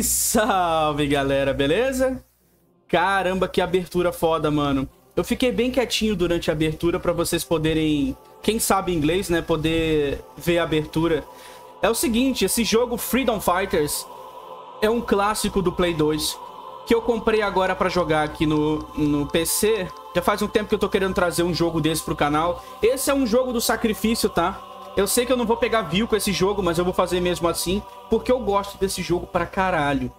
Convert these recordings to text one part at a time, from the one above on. E salve, galera, beleza? Caramba, que abertura foda, mano. Eu fiquei bem quietinho durante a abertura pra vocês poderem, quem sabe inglês, né, poder ver a abertura. É o seguinte, esse jogo Freedom Fighters é um clássico do Play 2 que eu comprei agora pra jogar aqui no PC. Já faz um tempo que eu tô querendo trazer um jogo desse pro canal. Esse é um jogo do sacrifício, tá? Eu sei que eu não vou pegar view com esse jogo, mas eu vou fazer mesmo assim, porque eu gosto desse jogo pra caralho.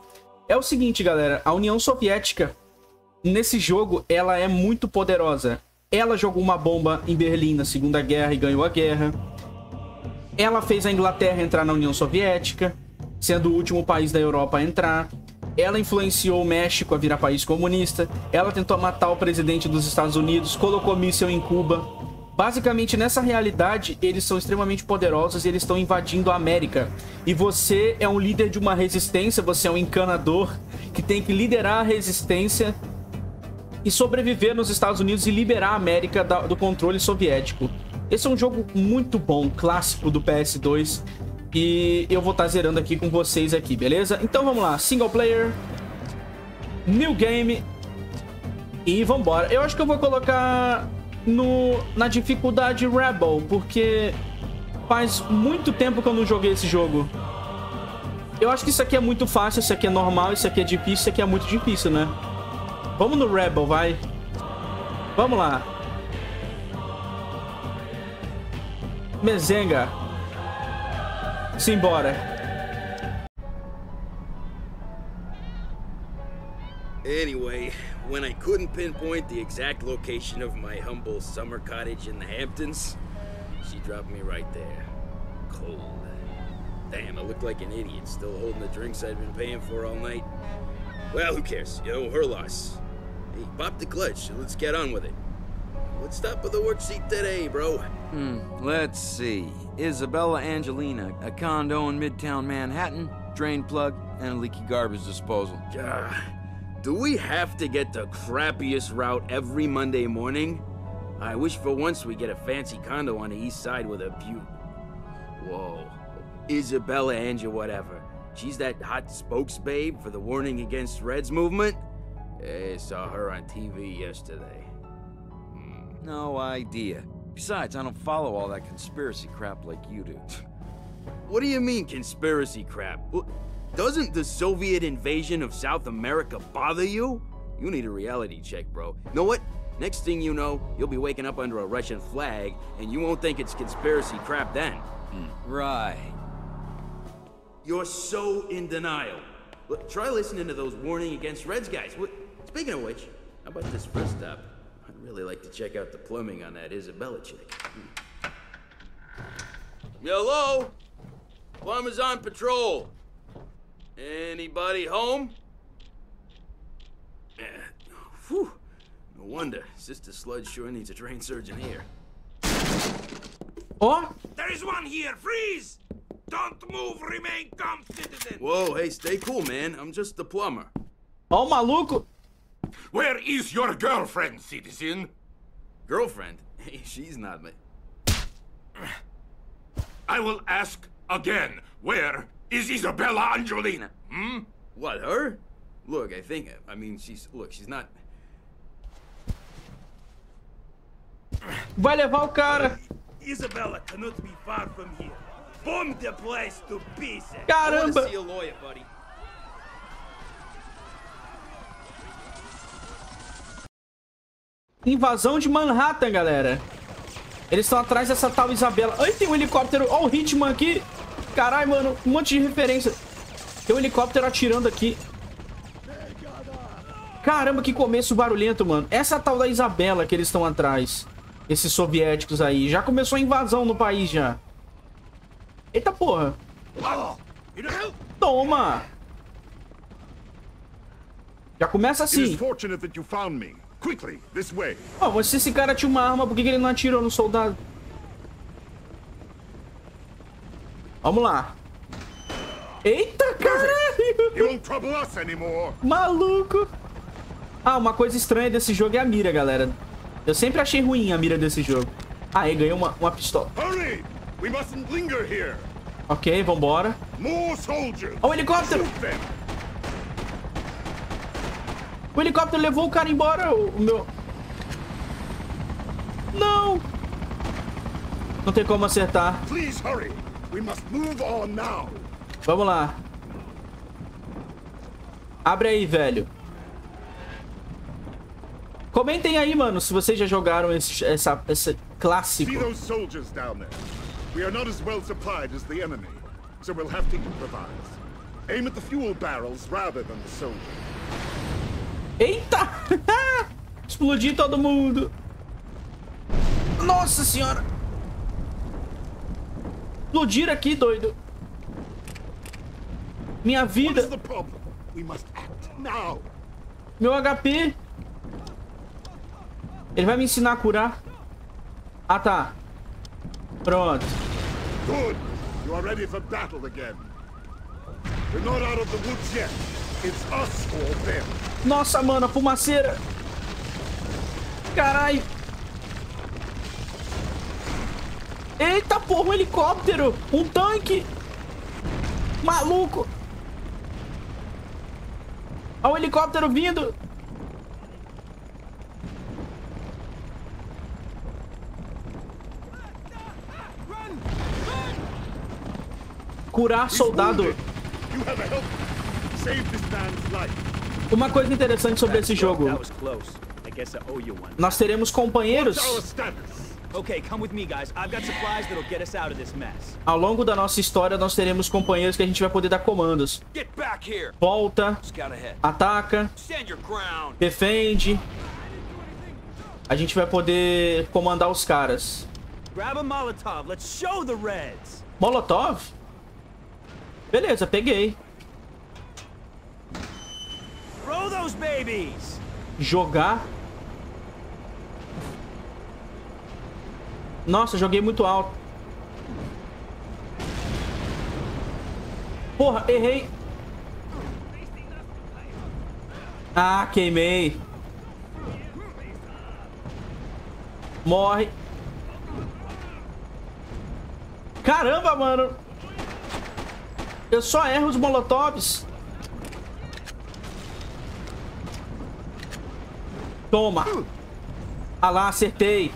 É o seguinte, galera, a União Soviética, nesse jogo, ela é muito poderosa. Ela jogou uma bomba em Berlim na Segunda Guerra e ganhou a guerra. Ela fez a Inglaterra entrar na União Soviética, sendo o último país da Europa a entrar. Ela influenciou o México a virar país comunista. Ela tentou matar o presidente dos Estados Unidos, colocou míssil em Cuba. Basicamente, nessa realidade, eles são extremamente poderosos e eles estão invadindo a América. E você é um líder de uma resistência, você é um encanador que tem que liderar a resistência e sobreviver nos Estados Unidos e liberar a América do controle soviético. Esse é um jogo muito bom, clássico do PS2. E eu vou estar zerando aqui com vocês aqui, beleza? Então vamos lá, single player, new game e vambora. Eu acho que eu vou colocar na dificuldade Rebel, porque faz muito tempo que eu não joguei esse jogo. Eu acho que isso aqui é muito fácil, isso aqui é normal, isso aqui é difícil, isso aqui é muito difícil, né? Vamos no Rebel, vai. Vamos lá. Mezenga. Simbora. Anyway, when I couldn't pinpoint the exact location of my humble summer cottage in the Hamptons, she dropped me right there. Cold. Damn, I look like an idiot still holding the drinks I'd been paying for all night. Well, who cares? You know, her loss. Hey, pop the clutch and let's get on with it. What's up with the worksheet today, bro? Let's see. Isabella Angelina, a condo in Midtown Manhattan, drain plug, and a leaky garbage disposal. Do we have to get the crappiest route every Monday morning? I wish for once we get a fancy condo on the east side with a view. Whoa. Isabella Angel whatever. She's that hot spokesbabe for the Warning Against Reds movement? I saw her on TV yesterday. No idea. Besides, I don't follow all that conspiracy crap like you do. What do you mean, conspiracy crap? Well, doesn't the Soviet invasion of South America bother you? You need a reality check, bro. Know what? Next thing you know, you'll be waking up under a Russian flag, and you won't think it's conspiracy crap then. Right. You're so in denial. Look, try listening to those Warning Against Reds guys. Speaking of which, how about this first stop? I'd really like to check out the plumbing on that Isabella chick. Hello? Plumber's on patrol. Anybody home? Whew. No wonder. Sister Sludge sure needs a trained surgeon here. Oh? There is one here! Freeze! Don't move! Remain calm, citizen! Whoa, hey, stay cool, man. I'm just the plumber. Oh, maluco! Where is your girlfriend, citizen? Girlfriend? Hey, she's not my... I will ask again, where is Isabella Angelina? What, her? Look, I think... I mean, she's... Look, she's not... Vai levar o cara! Isabella cannot be far from here. Bomb the place to pieces! Caramba! I want to see a lawyer, buddy. Invasão de Manhattan, galera. Eles estão atrás dessa tal Isabella. Ai, tem um helicóptero. Ó, o Hitman aqui. Caralho, mano. Um monte de referência. Tem um helicóptero atirando aqui. Caramba, que começo barulhento, mano. Essa tal da Isabella que eles estão atrás. Esses soviéticos aí. Já começou a invasão no país, já. Eita porra. Toma. Já começa assim. Oh, se esse cara tinha uma arma, por que ele não atirou no soldado? Vamos lá. Eita, caralho! Maluco! Ah, uma coisa estranha desse jogo é a mira, galera. Eu sempre achei ruim a mira desse jogo. Aí, ganhei uma pistola. Ok, vambora. Olha o helicóptero! O helicóptero levou o cara embora. Não. Não. Não tem como acertar. Vamos lá. Abre aí, velho. Comentem aí, mano, se vocês já jogaram esse clássico. Eita! Explodiu todo mundo. Nossa senhora. Explodir aqui, doido. Minha vida. Meu HP. Ele vai me ensinar a curar. Ah, tá. Pronto. Good. You are ready for battle again. We're not out of the woods yet. It's us or them. Nossa, mano, a fumaceira. Caralho. Eita, porra, um helicóptero. Um tanque. Maluco. Olha o helicóptero vindo. Curar soldado. Uma coisa interessante sobre esse jogo. Nós teremos companheiros ao longo da nossa história. Nós teremos companheiros que a gente vai poder dar comandos. Volta, ataca, defende. A gente vai poder comandar os caras. Molotov? Beleza, peguei. Jogar. Nossa, joguei muito alto. Porra, errei. Ah, queimei. Morre. Caramba, mano. Eu só erro os molotovs. Toma. Ah lá, acertei.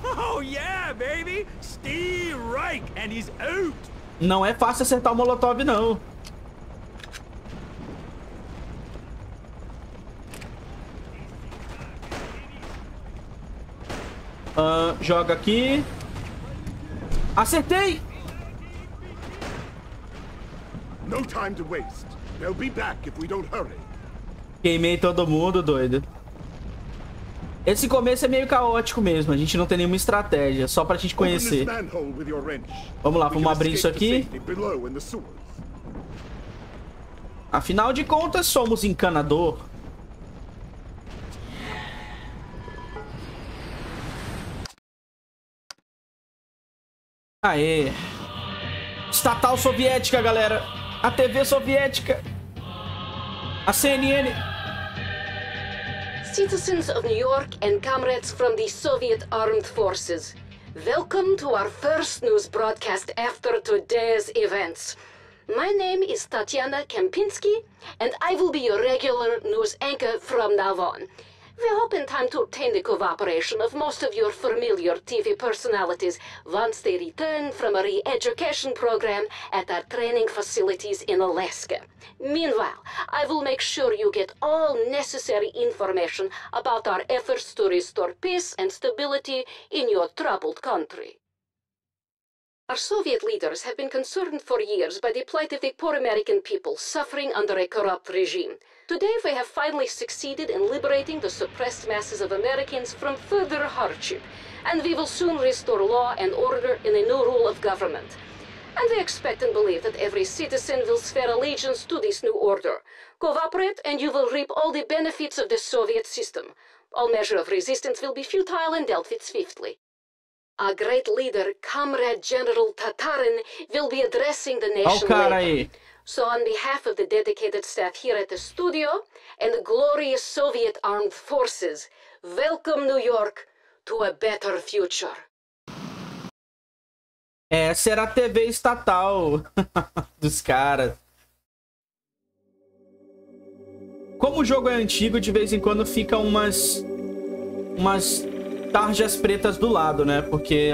Não é fácil acertar o molotov, não. Joga aqui. Acertei. No time to waste. They'll be back if we don't hurry. Queimei todo mundo, doido. Esse começo é meio caótico mesmo. A gente não tem nenhuma estratégia, só pra gente conhecer. Vamos lá, vamos abrir isso aqui. Afinal de contas, somos encanador. Aê. Estatal soviética, galera. A TV soviética. A CNN. Citizens of New York and comrades from the Soviet Armed Forces, welcome to our first news broadcast after today's events. My name is Tatiana Kempinski, and I will be your regular news anchor from now on. We hope in time to obtain the cooperation of most of your familiar TV personalities once they return from a re-education program at our training facilities in Alaska. Meanwhile, I will make sure you get all necessary information about our efforts to restore peace and stability in your troubled country. Our Soviet leaders have been concerned for years by the plight of the poor American people suffering under a corrupt regime. Today we have finally succeeded in liberating the suppressed masses of Americans from further hardship, and we will soon restore law and order in a new rule of government. And we expect and believe that every citizen will swear allegiance to this new order. Cooperate and you will reap all the benefits of the Soviet system. All measure of resistance will be futile and dealt with swiftly. Our great leader, Comrade General Tatarin, will be addressing the nation later. So on behalf of the dedicated staff here at the studio and the glorious Soviet Armed Forces, welcome New York to a better future. Essa era a TV estatal dos caras. Como o jogo é antigo, de vez em quando fica umas tarjas pretas do lado, né? Porque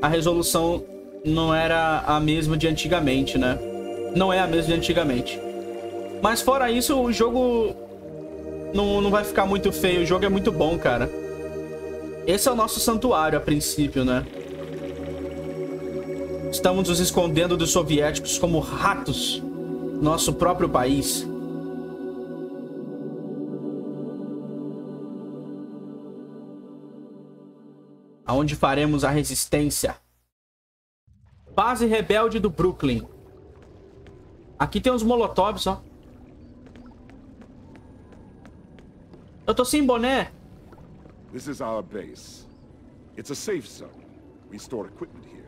a resolução não era a mesma de antigamente, né? Não é a mesma de antigamente. Mas fora isso, o jogo não vai ficar muito feio. O jogo é muito bom, cara. Esse é o nosso santuário, a princípio, né? Estamos nos escondendo dos soviéticos como ratos. Nosso próprio país. Aonde faremos a resistência. Base rebelde do Brooklyn. Aqui tem uns molotovs, ó. Eu tô sem boné. This is our base. It's a safe zone. We store equipment here.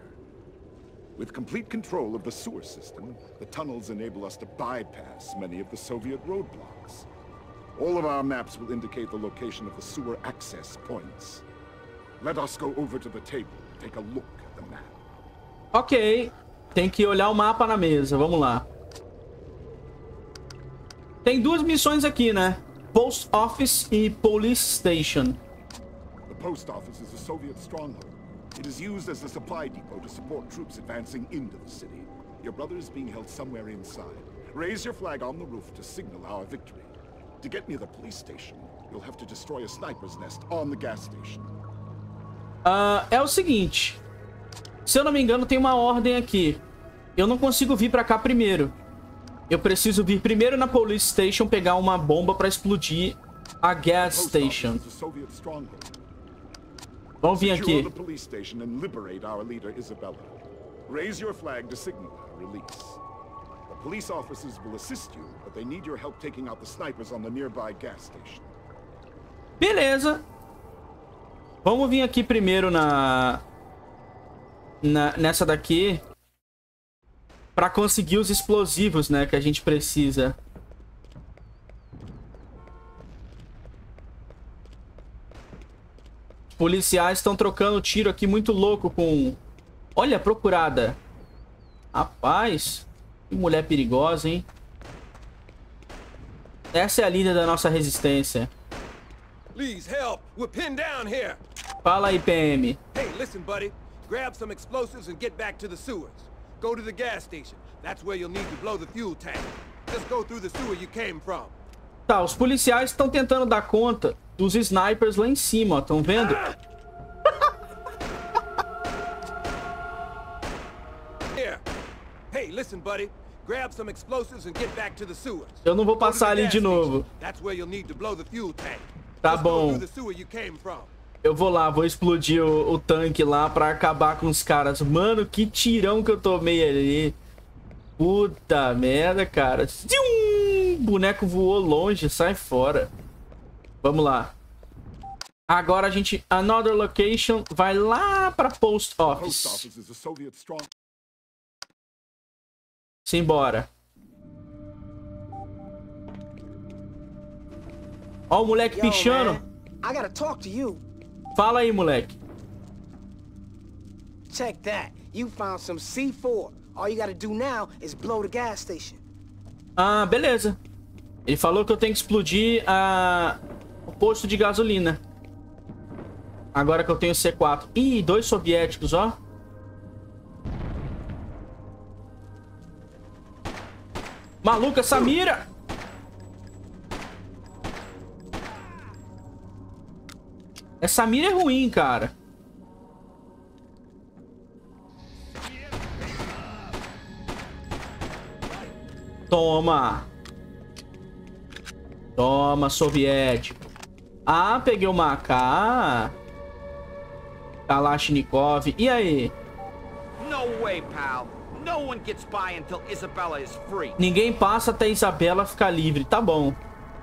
With complete control of the sewer system, the tunnels enable us to bypass many of the Soviet roadblocks. All of our maps will indicate the location of the sewer access points. Let us go over to the table and take a look at the map. Ok, tem que olhar o mapa na mesa, vamos lá. Tem duas missões aqui, né? Post Office e Police Station. The Post Office is a Soviet stronghold. It is used as a supply depot to support troops advancing into the city. Your brother is being held somewhere inside. Raise your flag on the roof to signal our victory. To get near the police station, you'll have to destroy a sniper's nest on the gas station. É o seguinte. Se eu não me engano, tem uma ordem aqui. Eu não consigo vir pra cá primeiro. Eu preciso vir primeiro na police station pegar uma bomba pra explodir a gas station. Vamos vir aqui. Beleza. Vamos vir aqui primeiro nessa daqui para conseguir os explosivos, né, que a gente precisa. Policiais estão trocando tiro aqui muito louco com... Olha, procurada. Rapaz, que mulher perigosa, hein? Essa é a líder da nossa resistência. Please help. We're pinned down here. Fala aí, PM. Hey, listen, buddy. Grab some explosives and get back to the sewers. Go to the gas station. That's where you'll need to blow the fuel tank. Just go through the sewer you came from. Tá, os policiais estão tentando dar conta dos snipers lá em cima, ó. Estão vendo? Eu não vou passar ali de novo. Tá bom. Eu vou lá, vou explodir o tanque lá pra acabar com os caras. Mano, que tirão que eu tomei ali. Puta merda, cara. Boneco voou longe, sai fora. Vamos lá. Agora a gente... Another location. Vai lá pra Post Office. Simbora. Ó o moleque pichando. Fala aí, moleque. Check that. You found some C4. All you gotta do now is blow the gas station. Ah, beleza. Ele falou que eu tenho que explodir o posto de gasolina. Agora que eu tenho C4. Ih, 2 soviéticos, ó. Maluca, essa mira! Essa mira é ruim, cara. Toma. Toma, soviético. Ah, peguei uma AK. Kalashnikov. E aí? Ninguém passa até Isabella ficar livre. Tá bom.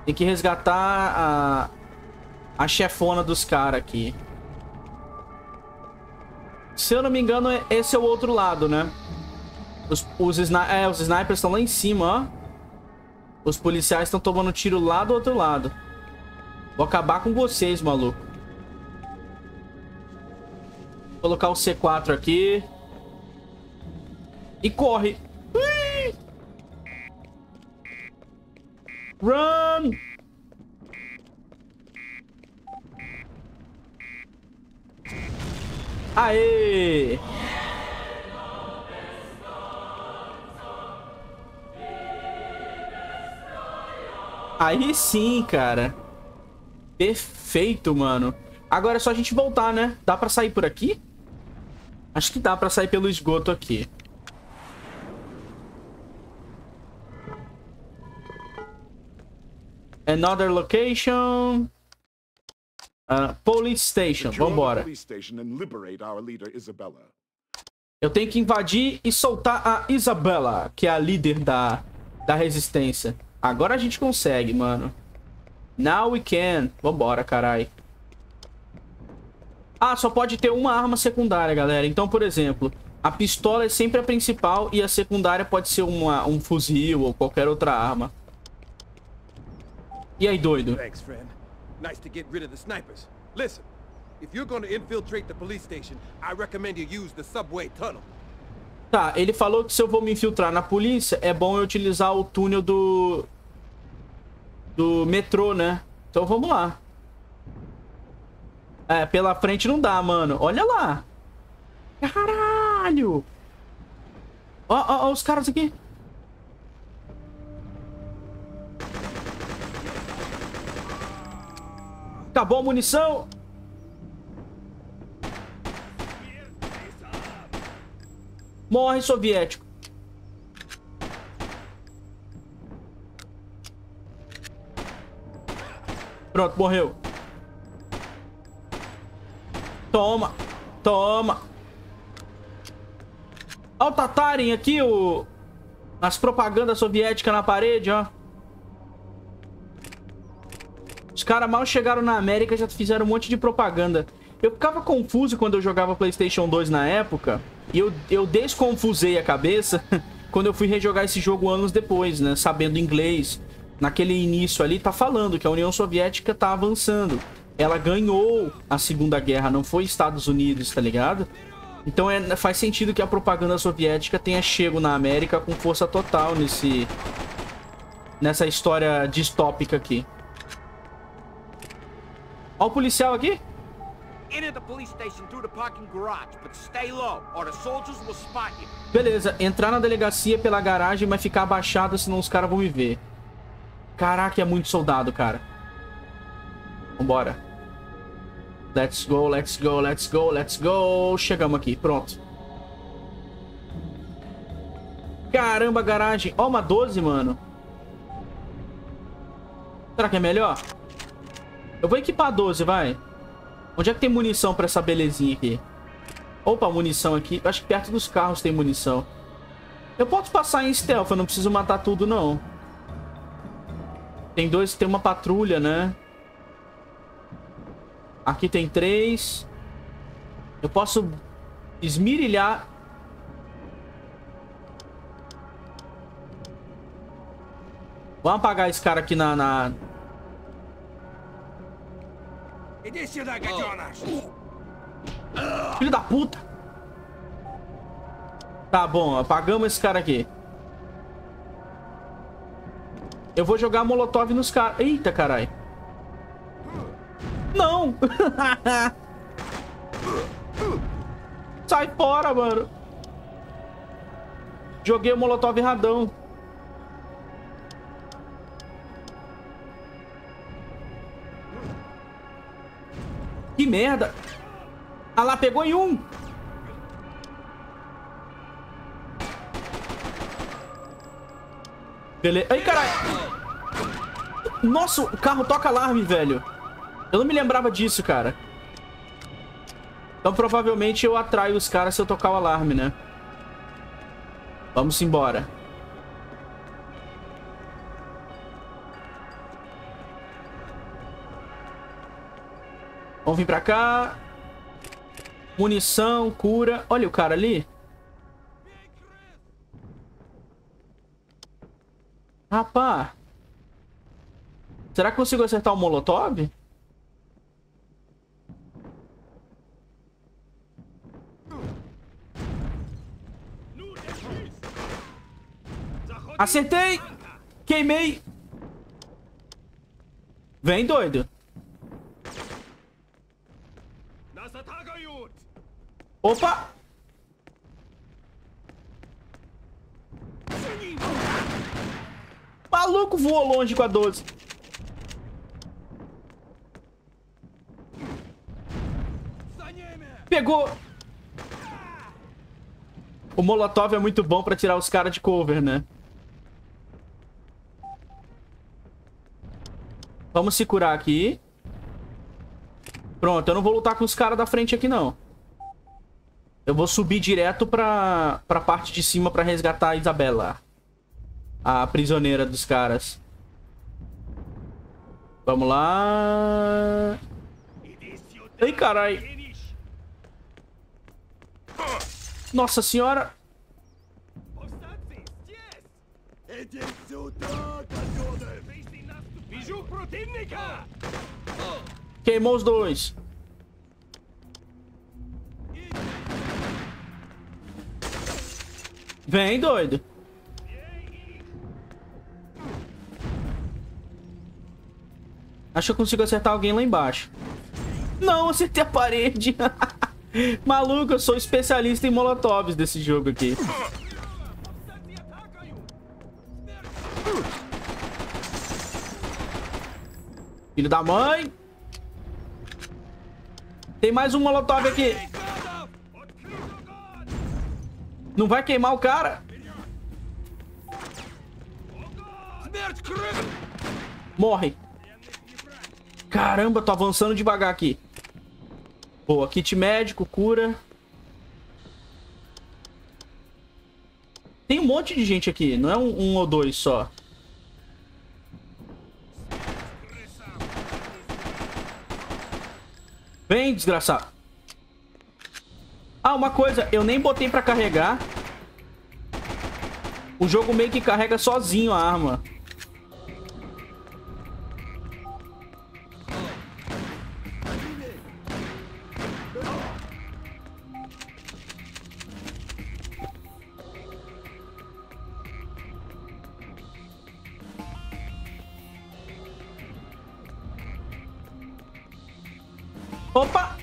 Tem que resgatar a chefona dos caras aqui. Se eu não me engano, esse é o outro lado, né? Os snipers estão lá em cima, ó. Os policiais estão tomando tiro lá do outro lado. Vou acabar com vocês, maluco. Vou colocar o C4 aqui. E corre. Run! Aê! Aí sim, cara. Perfeito, mano. Agora é só a gente voltar, né? Dá pra sair por aqui? Acho que dá pra sair pelo esgoto aqui. Another location. Police station. Vambora. Eu tenho que invadir e soltar a Isabella, que é a líder da resistência. Agora a gente consegue, mano. Now we can. Vambora, carai. Ah, só pode ter uma arma secundária, galera. Então, por exemplo, a pistola é sempre a principal e a secundária pode ser um fuzil ou qualquer outra arma. E aí, doido? Nice to get rid of the snipers. Listen, if you're going to infiltrate the police station, I recommend you use the subway tunnel. Tá, ele falou que se eu vou me infiltrar na polícia, é bom eu utilizar o túnel do metrô, né? Então vamos lá. É, pela frente não dá, mano. Olha lá. Caralho. Ó, ó, ó os caras aqui. Acabou a munição. Morre, soviético. Pronto, morreu. Toma. Toma. Olha o Tatarin aqui, as propagandas soviéticas na parede, ó. Os caras mal chegaram na América e já fizeram um monte de propaganda. Eu ficava confuso quando eu jogava PlayStation 2 na época. E eu desconfusei a cabeça quando eu fui rejogar esse jogo anos depois, né? Sabendo inglês. Naquele início ali, tá falando que a União Soviética tá avançando. Ela ganhou a Segunda Guerra, não foi Estados Unidos, tá ligado? Então faz sentido que a propaganda soviética tenha chego na América com força total nessa história distópica aqui. Ó o policial aqui. Beleza, entrar na delegacia pela garagem, mas ficar abaixado, senão os caras vão me ver. Caraca, é muito soldado, cara. Vambora. Let's go, let's go, let's go, let's go. Chegamos aqui, pronto. Caramba, garagem. Ó, uma 12, mano. Será que é melhor? Eu vou equipar a 12, vai. Onde é que tem munição pra essa belezinha aqui? Opa, munição aqui. Acho que perto dos carros tem munição. Eu posso passar em stealth, eu não preciso matar tudo, não. Tem uma patrulha, né? Aqui tem 3. Eu posso esmirilhar. Vamos apagar esse cara aqui na... Filho da puta. Tá bom, apagamos esse cara aqui. Eu vou jogar molotov nos caras. Eita, caralho. Não. Sai fora, mano. Joguei o molotov radão. Que merda. Ah lá, pegou em um. Beleza. Ai, caralho. Nossa, o carro toca alarme, velho. Eu não me lembrava disso, cara. Então provavelmente eu atraio os caras se eu tocar o alarme, né? Vamos embora. Vamos vir pra cá. Munição, cura. Olha o cara ali. Rapaz. Será que consigo acertar o molotov? Acertei! Queimei! Vem, doido. Opa! Maluco voou longe com a 12. Pegou! O Molotov é muito bom pra tirar os caras de cover, né? Vamos se curar aqui. Pronto, eu não vou lutar com os caras da frente aqui, não. Eu vou subir direto pra parte de cima pra resgatar a Isabella, a prisioneira dos caras. Vamos lá. Ei, carai. Nossa senhora. Queimou os dois. Vem, doido. Acho que eu consigo acertar alguém lá embaixo. Não, acertei a parede. Maluco, eu sou especialista em molotovs desse jogo aqui. Filho da mãe. Tem mais um molotov aqui. Não vai queimar o cara? Morre. Caramba, tô avançando devagar aqui. Boa, kit médico, cura. Tem um monte de gente aqui, não é um ou dois só. Vem, desgraçado. Ah, uma coisa, eu nem botei pra carregar. O jogo meio que carrega sozinho a arma. Opa!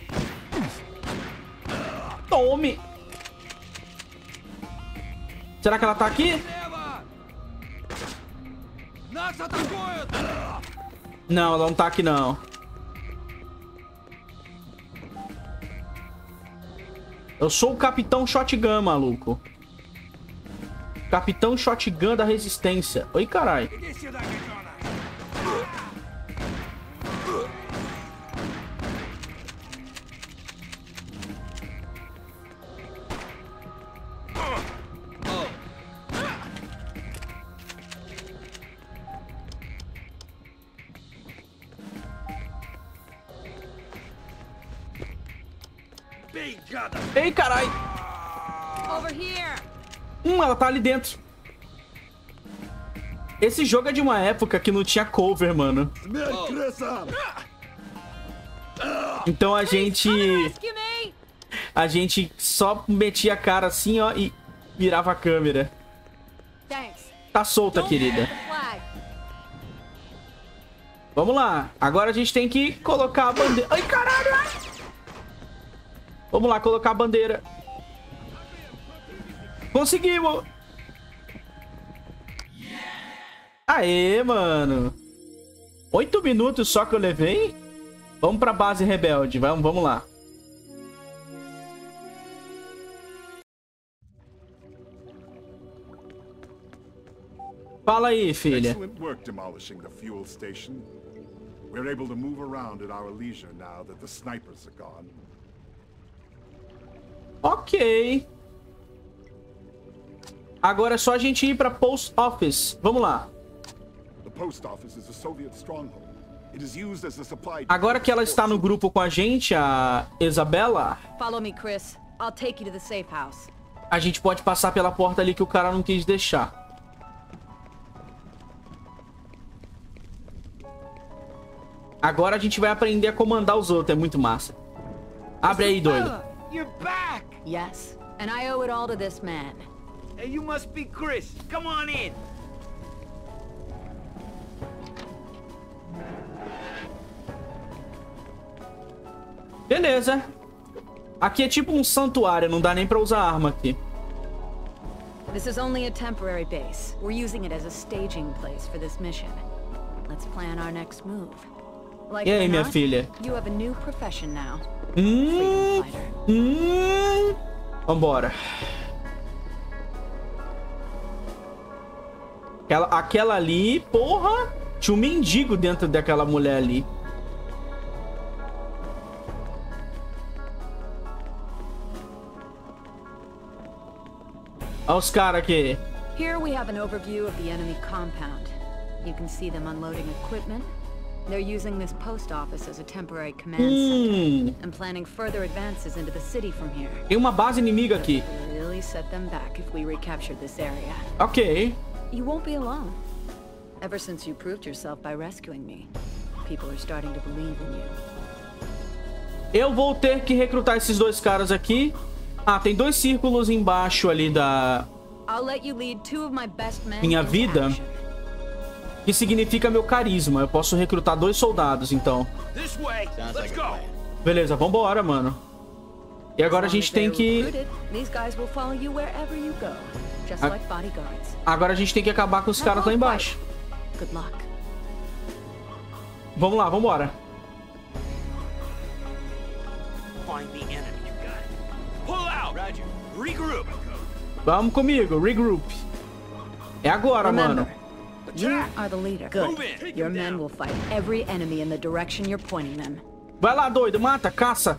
Tome! Será que ela tá aqui? Não, ela não tá aqui, não. Eu sou o Capitão Shotgun, maluco. Capitão Shotgun da Resistência. Oi, caralho. Ei, carai! Ela tá ali dentro. Esse jogo é de uma época que não tinha cover, mano. Então a gente só metia a cara assim, ó, e virava a câmera. Tá solta, querida. Vamos lá. Agora a gente tem que colocar a bandeira. Ai, caralho! Vamos lá, colocar a bandeira. Conseguimos! Aê, mano. 8 minutos só que eu levei? Vamos pra base rebelde. Vamos lá. Fala aí, filha. Excelente trabalho demolindo a fuel station. Estamos podemos mover em nosso leisure agora que os snipers estão embora. Ok. Agora é só a gente ir para Post Office. Vamos lá. Agora que ela está no grupo com a gente, a Isabella. A gente pode passar pela porta ali que o cara não quis deixar. Agora a gente vai aprender a comandar os outros. É muito massa. Abre aí, doido. You're back. Yes, and I owe it all to this man. Hey, you must be Chris. Come on in. Beleza. Aqui é tipo um santuário, não dá nem pra usar arma aqui. This is only a temporary base. We're using it as a staging place for this mission. Let's plan our next move. E aí, minha filha? You have a new profession now. Freedom Fighter. Vambora. Aquela ali, porra! Tinha um mendigo dentro daquela mulher ali. Olha os caras aqui. Here we have an overview of the enemy compound. You can see them unloading equipment. They're using this post office as a temporary command center and planning further advances into the city from here. Tem uma base inimiga aqui. Really set them back if we recapture this area. Okay. You won't be alone. Ever since you proved yourself by rescuing me, people are starting to believe in you. Eu vou ter que recrutar esses dois caras aqui. Ah, tem dois círculos embaixo ali da minha vida, que significa meu carisma. Eu posso recrutar dois soldados, então. Beleza, vambora, mano. E agora a gente tem que... Agora a gente tem que acabar com os caras lá embaixo. Vamos lá, vambora. Vamos comigo, regroup. É agora, mano. Vai lá, doido, mata, caça.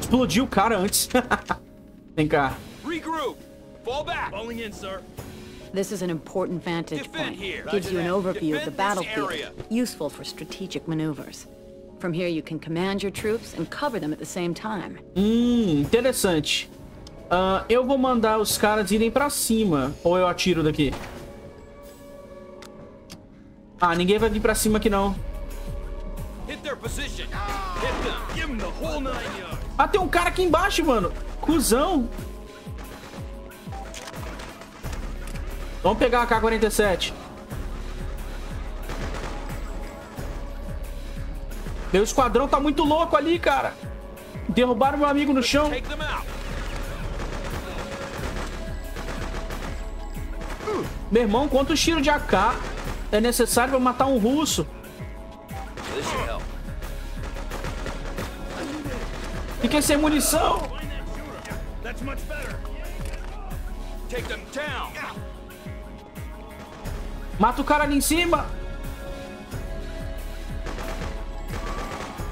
Explodiu o cara antes. Vem cá. Regroup. Fall back. Falling in, sir. This is an important vantage point. Gives you an overview of the battlefield, useful for strategic maneuvers. From here you can command your troops and cover them at the same time. Interessante. Eu vou mandar os caras irem pra cima. Ou eu atiro daqui? Ah, ninguém vai vir pra cima aqui não. Ah, tem um cara aqui embaixo, mano. Cusão. Vamos pegar a K-47. Meu esquadrão tá muito louco ali, cara. Derrubaram meu amigo no chão. Meu irmão, quantos tiros de AK é necessário pra matar um russo? Fiquei sem munição. Mata o cara ali em cima.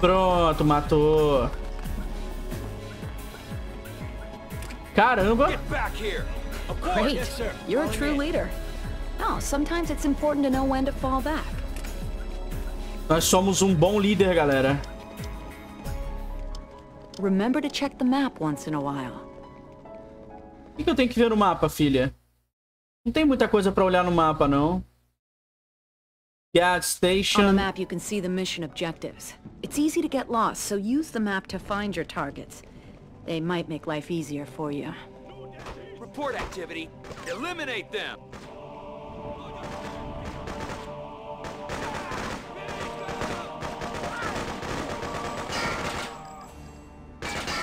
Pronto, matou. Caramba. Great. You're a true leader. Oh, sometimes it's important to know when to fall back. Nós somos um bom líder, galera. Remember to check the map once in a while. O que eu tenho que ver no mapa, filha? Não tem muita coisa pra olhar no mapa, não. Gas station. On the map you can see the mission objectives. It's easy to get lost, so use the map to find your targets. They might make life easier for you. Report activity. Eliminate them.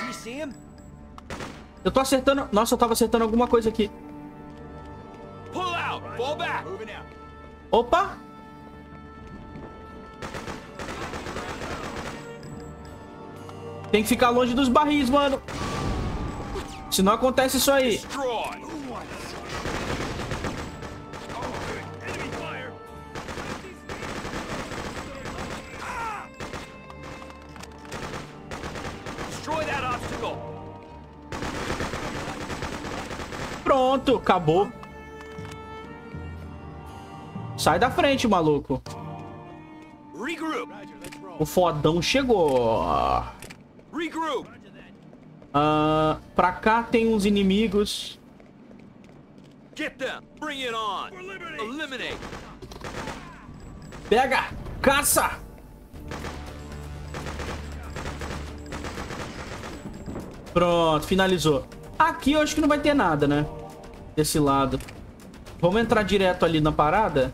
You see him? Eu tô acertando. Nossa, eu tava acertando alguma coisa aqui. Opa! Tem que ficar longe dos barris, mano. Senão acontece isso aí. Pronto, acabou. Sai da frente, maluco. O fodão chegou. Pra cá tem uns inimigos. Pega! Caça! Pronto, finalizou. Aqui eu acho que não vai ter nada, né? Desse lado. Vamos entrar direto ali na parada,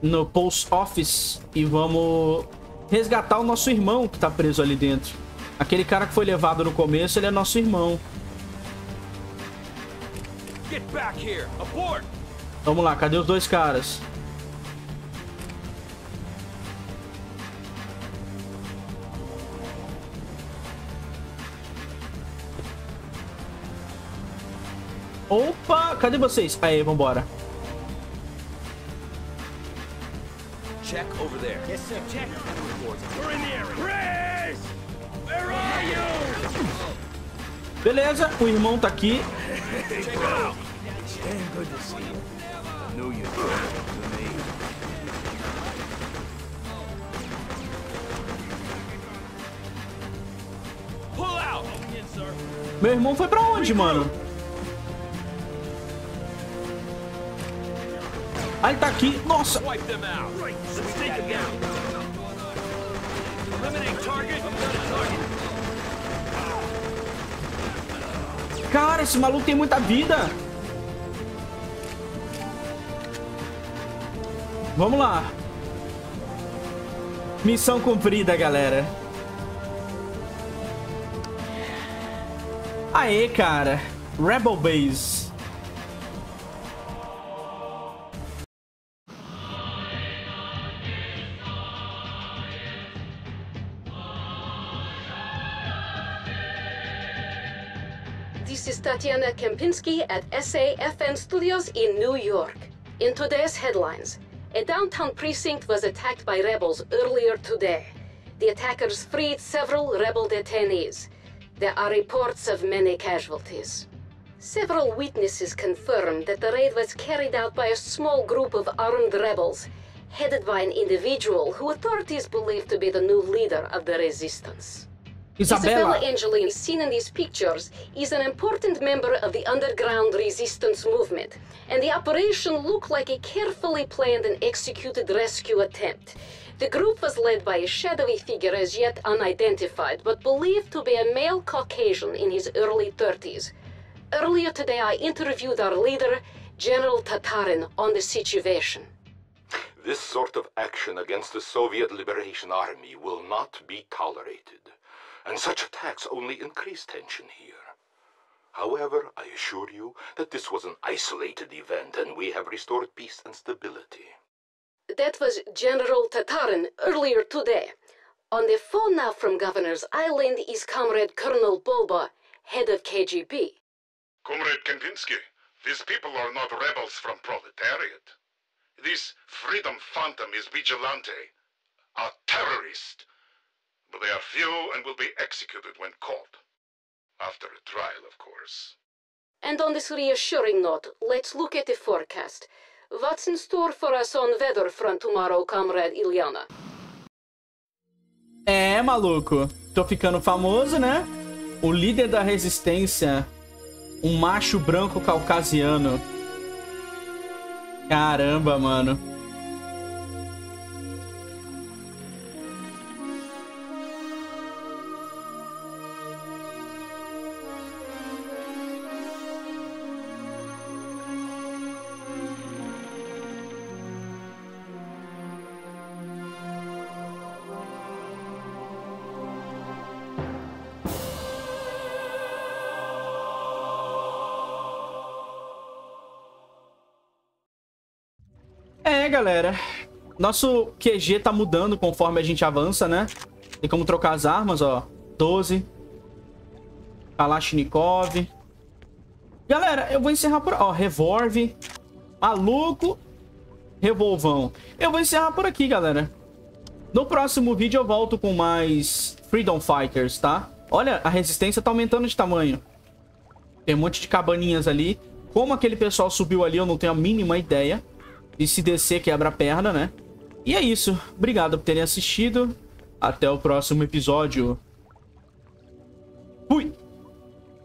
no post office, e vamos resgatar o nosso irmão que tá preso ali dentro. Aquele cara que foi levado no começo, ele é nosso irmão. Vamos lá, cadê os dois caras? Opa, cadê vocês? Aí, vambora. Check over there. Yes, sir. Check. We're in the area. Where are you? Beleza, o irmão tá aqui. Meu irmão foi pra onde, mano? Ah, ele tá aqui. Nossa. Cara, esse maluco tem muita vida. Vamos lá. Missão cumprida, galera. Aê, cara. Rebel Base. This is Tatiana Kempinski at SAFN Studios in New York. In today's headlines, a downtown precinct was attacked by rebels earlier today. The attackers freed several rebel detainees. There are reports of many casualties. Several witnesses confirmed that the raid was carried out by a small group of armed rebels, headed by an individual who authorities believe to be the new leader of the resistance. Isabella Angelina, seen in these pictures, is an important member of the underground resistance movement, and the operation looked like a carefully planned and executed rescue attempt. The group was led by a shadowy figure as yet unidentified, but believed to be a male Caucasian in his early 30s. Earlier today, I interviewed our leader, General Tatarin, on the situation. This sort of action against the Soviet Liberation Army will not be tolerated. And such attacks only increase tension here. However, I assure you that this was an isolated event and we have restored peace and stability. That was General Tatarin earlier today. On the phone now from Governor's Island is Comrade Colonel Bulba, head of KGB. Comrade Kempinski, these people are not rebels from proletariat. This Freedom Phantom is vigilante, a terrorist. But they are few and will be executed when caught. After a trial, of course. And on this reassuring note, let's look at the forecast. What's in store for us on weather front tomorrow, Comrade Ilyana? É, maluco. Tô ficando famoso, né? O líder da resistência. Um macho branco caucasiano. Caramba, mano. É, galera, nosso QG tá mudando conforme a gente avança, né? Tem como trocar as armas, ó. 12. Kalashnikov. Galera, eu vou encerrar por... Ó, revólver. Maluco. Revolvão. Eu vou encerrar por aqui, galera. No próximo vídeo eu volto com mais Freedom Fighters, tá? Olha, a resistência tá aumentando de tamanho. Tem um monte de cabaninhas ali. Como aquele pessoal subiu ali, eu não tenho a mínima ideia. E se descer, quebra a perna, né? E é isso. Obrigado por terem assistido. Até o próximo episódio.